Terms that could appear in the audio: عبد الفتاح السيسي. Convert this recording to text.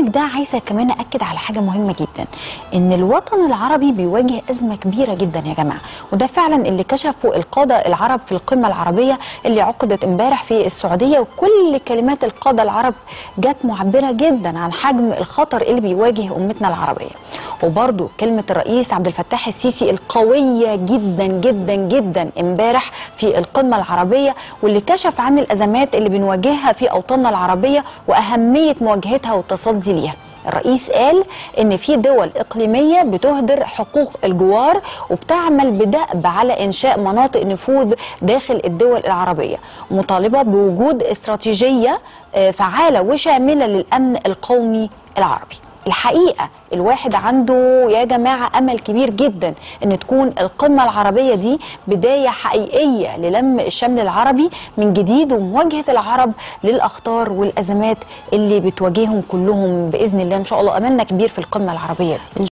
ده عايزه كمان اكد على حاجه مهمه جدا، ان الوطن العربي بيواجه ازمه كبيره جدا يا جماعه، وده فعلا اللي كشفه القاده العرب في القمه العربيه اللي عقدت امبارح في السعوديه، وكل كلمات القاده العرب جت معبره جدا عن حجم الخطر اللي بيواجه امتنا العربيه. وبرده كلمه الرئيس عبد الفتاح السيسي القويه جدا جدا جدا امبارح في القمه العربيه، واللي كشف عن الازمات اللي بنواجهها في اوطاننا العربيه واهميه مواجهتها والتصدي ليها. الرئيس قال ان في دول اقليميه بتهدر حقوق الجوار وبتعمل بدأب على انشاء مناطق نفوذ داخل الدول العربيه، مطالبه بوجود استراتيجيه فعاله وشامله للامن القومي العربي. الحقيقه الواحد عنده يا جماعه امل كبير جدا ان تكون القمه العربيه دي بدايه حقيقيه للم الشمل العربي من جديد ومواجهه العرب للاخطار والازمات اللي بتواجههم كلهم باذن الله. ان شاء الله املنا كبير في القمه العربيه دي.